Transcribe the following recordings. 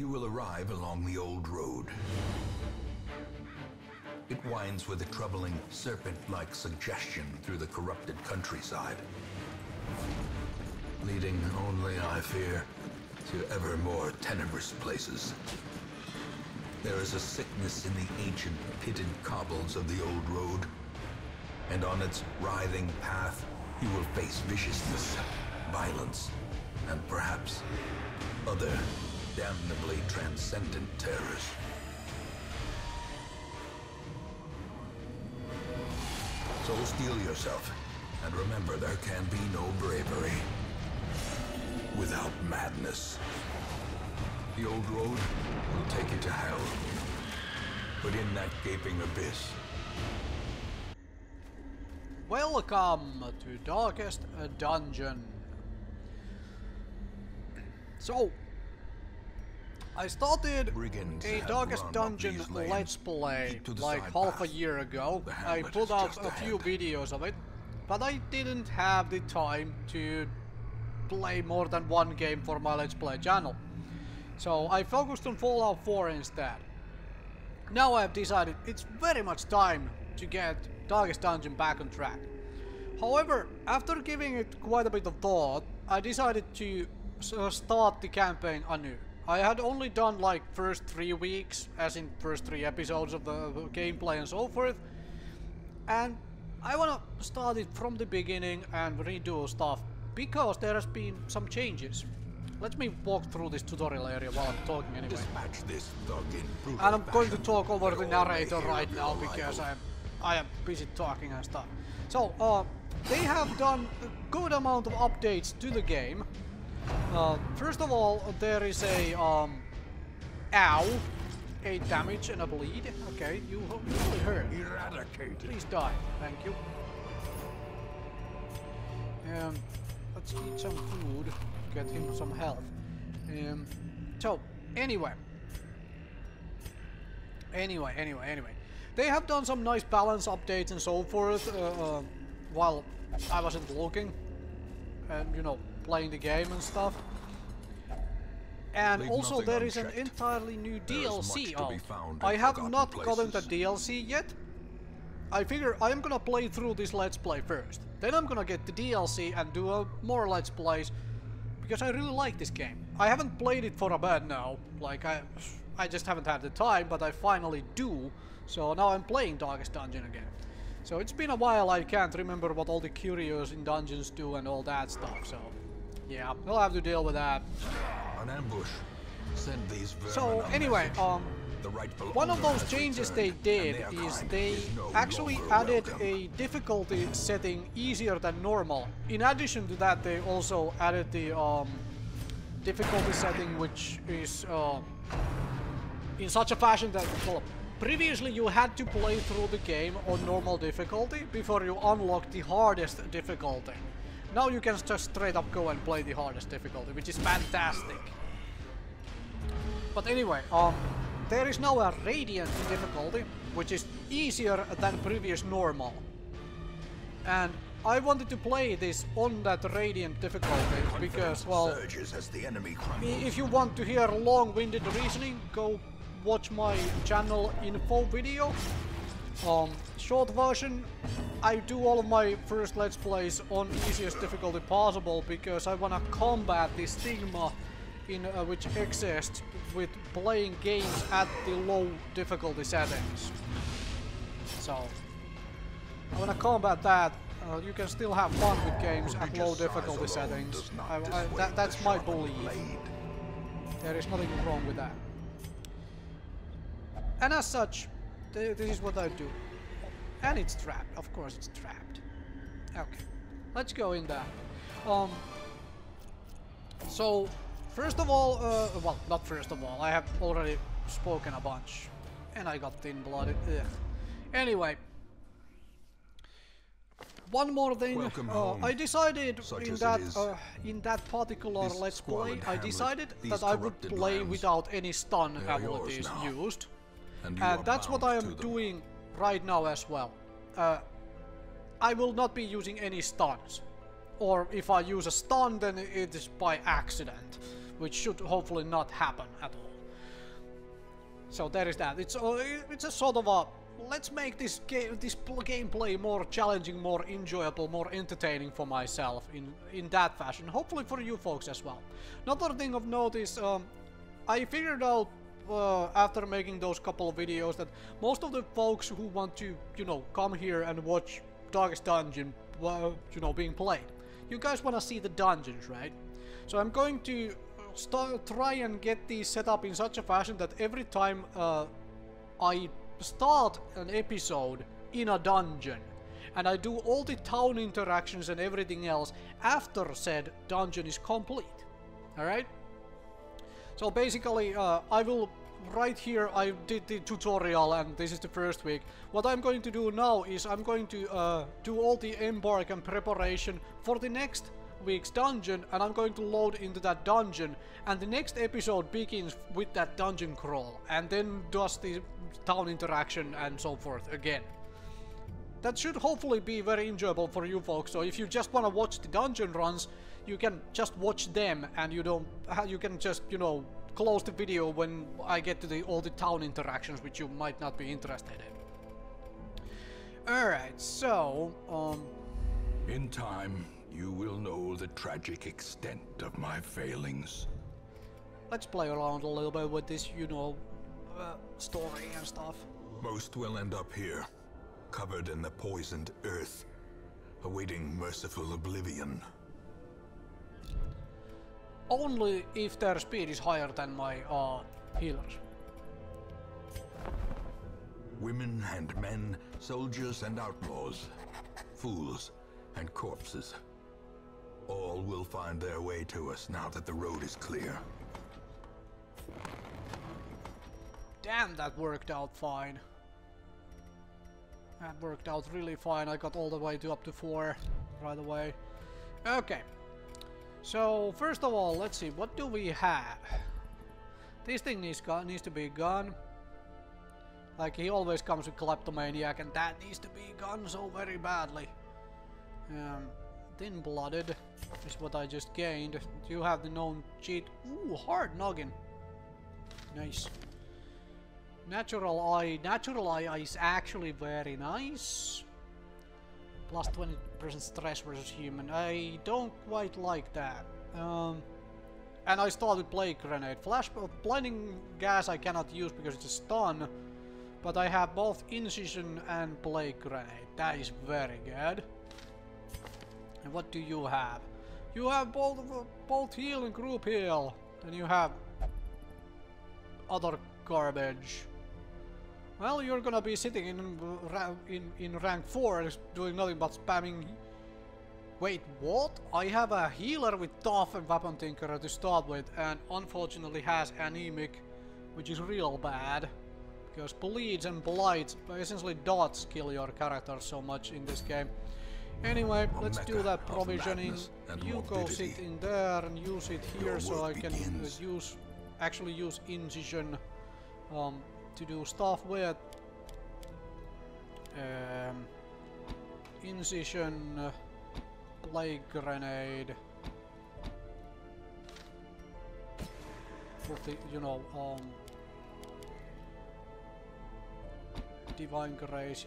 You will arrive along the old road. It winds with a troubling serpent-like suggestion through the corrupted countryside, leading only, I fear, to ever more tenebrous places. There is a sickness in the ancient pitted cobbles of the old road, and on its writhing path you will face viciousness, violence, and perhaps other damnably transcendent terrors. So steel yourself, and remember there can be no bravery without madness. The old road will take you to hell, but in that gaping abyss. Welcome to Darkest Dungeon. So, I started a Darkest Dungeon Let's Play like half a year ago. I pulled out a few videos of it, but I didn't have the time to play more than one game for my Let's Play channel. So I focused on Fallout 4 instead. Now I've decided it's very much time to get Darkest Dungeon back on track. However, after giving it quite a bit of thought, I decided to start the campaign anew. I had only done like first 3 weeks, as in first 3 episodes of the gameplay and so forth, and I wanna start it from the beginning and redo stuff, because there has been some changes. Let me walk through this tutorial area while I'm talking anyway. And I'm going to talk over the narrator right now, because I am busy talking and stuff. So, they have done a good amount of updates to the game. First of all, there is a a damage and a bleed. Okay, you really hurt. Eradicated. Please die. Thank you. Let's eat some food. Get him some health. So, anyway. They have done some nice balance updates and so forth while I wasn't looking, and you know, playing the game and stuff. And also there is an entirely new DLC out. I have not gotten the DLC yet. I figure I'm gonna play through this Let's Play first. Then I'm gonna get the DLC and do more Let's Plays, because I really like this game. I haven't played it for a bit now. Like, I just haven't had the time, but I finally do. So now I'm playing Darkest Dungeon again. So it's been a while, I can't remember what all the curios in dungeons do and all that stuff, so yeah, we'll have to deal with that. An ambush. Send these vermin. So anyway, one of those changes they did is they actually added a difficulty setting easier than normal. In addition to that, they also added the difficulty setting, which is in such a fashion that, well, previously you had to play through the game on normal difficulty before you unlock the hardest difficulty. Now you can just straight up go and play the hardest difficulty, which is fantastic. But anyway, there is now a Radiant difficulty, which is easier than previous normal. And I wanted to play this on that Radiant difficulty, because, well, if you want to hear long-winded reasoning, go watch my channel info video. Short version, I do all of my first Let's Plays on easiest difficulty possible, because I wanna combat the stigma in which exists with playing games at the low difficulty settings. So I wanna combat that. You can still have fun with games at low difficulty settings. That's my belief. There is nothing wrong with that. And as such, this is what I do. And it's trapped, of course it's trapped. Okay, let's go in there. So, first of all, well, not first of all, I have already spoken a bunch. And I got thin-blooded, ugh. Anyway. One more thing, I decided in that particular Let's Play, I decided that I would play without any stun abilities used. And that's what I am doing right now as well. I will not be using any stuns. Or if I use a stun, then it is by accident, which should hopefully not happen at all. So there is that. It's a sort of a let's make this gameplay more challenging, more enjoyable, more entertaining for myself in that fashion. Hopefully for you folks as well. Another thing of note is I figured out after making those couple of videos that most of the folks who want to, you know, come here and watch Darkest Dungeon, you know, being played. You guys want to see the dungeons, right? So I'm going to try and get these set up in such a fashion that every time I start an episode in a dungeon and I do all the town interactions and everything else after said dungeon is complete. Alright? So basically, I will, right here, I did the tutorial and this is the first week. What I'm going to do now is I'm going to do all the embark and preparation for the next week's dungeon, and I'm going to load into that dungeon, and the next episode begins with that dungeon crawl and then does the town interaction and so forth again. That should hopefully be very enjoyable for you folks, so if you just want to watch the dungeon runs, you can just watch them and you don't, you can just, you know, close the video when I get to the, all the town interactions, which you might not be interested in. Alright, so, in time, you will know the tragic extent of my failings. Let's play around a little bit with this, you know, story and stuff. Most will end up here, covered in the poisoned earth, awaiting merciful oblivion. Only if their speed is higher than my healers. Women and men, soldiers and outlaws, fools and corpses. All will find their way to us now that the road is clear. Damn, that worked out fine. That worked out really fine. I got all the way to up to 4 right away. Okay. So, first of all, let's see, what do we have? This thing needs to be gone. Like, he always comes with Kleptomaniac, and that needs to be gone so very badly. Thin-blooded is what I just gained. Do you have the known cheat? Ooh, hard noggin. Nice. Natural eye. Natural eye is actually very nice. Plus 20% stress versus human. I don't quite like that. And I started play grenade. Flash blinding gas I cannot use because it's a stun. But I have both incision and play grenade. That is very good. And what do you have? You have both heal and group heal. And you have other garbage. Well, you're gonna be sitting in rank 4 doing nothing but spamming... Wait, what? I have a healer with Tough and Weapon Tinkerer to start with, and unfortunately has Anemic, which is real bad. Because bleeds and blights, essentially dots, kill your character so much in this game. Anyway, let's do that provisioning. You go sit in there and you sit here so I can actually use incision. To do stuff with incision, play grenade, with the, you know, divine grace,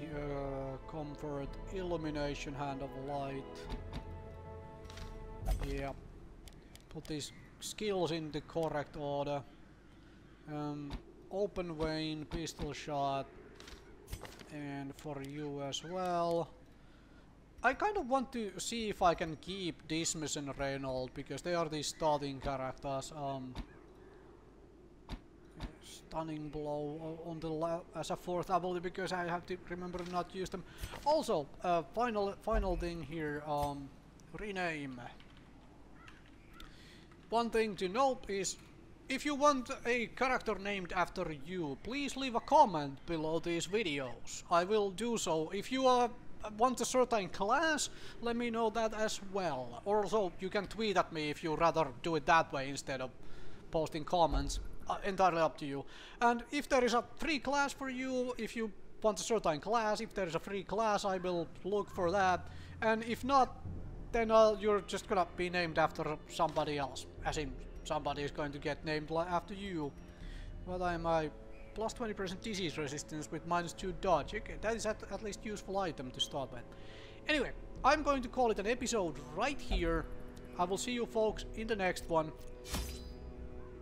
comfort, illumination, hand of light. Yeah, put these skills in the correct order. Open vein, pistol shot, and for you as well. I kind of want to see if I can keep Dismas and Reynold, because they are the starting characters. Stunning blow on the as a 4th ability, because I have to remember not to use them. Also, final thing here, rename. One thing to note is, if you want a character named after you, please leave a comment below these videos. I will do so. If you want a certain class, let me know that as well. Also, you can tweet at me if you rather do it that way instead of posting comments. Entirely up to you. And if there is a free class for you, if you want a certain class, if there is a free class, I will look for that. And if not, then you're just gonna be named after somebody else, as in... somebody is going to get named after you. What am I plus 20% disease resistance with -2 dodge. Okay, that is at least useful item to start with. Anyway, I'm going to call it an episode right here. I will see you folks in the next one.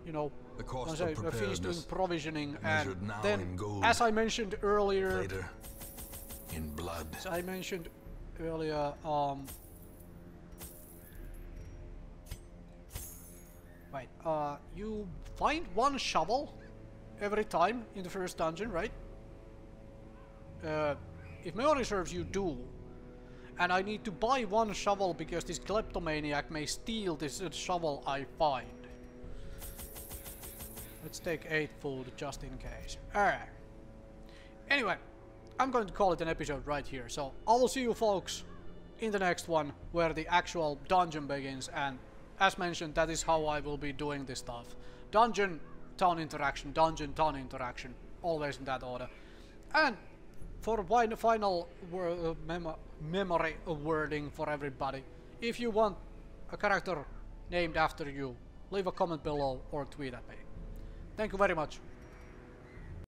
You know, the cost of preparedness, doing provisioning, and then, in gold, as I mentioned earlier, later, in blood. As I mentioned earlier, right, you find one shovel every time in the first dungeon, right? If memory serves, you do. And I need to buy one shovel because this kleptomaniac may steal this shovel I find. Let's take 8 food just in case. Alright. Anyway, I'm going to call it an episode right here. So I will see you folks in the next one where the actual dungeon begins. And as mentioned, that is how I will be doing this stuff. Dungeon, town interaction, dungeon, town interaction. Always in that order. And for one final memory wording for everybody. If you want a character named after you, leave a comment below or tweet at me. Thank you very much.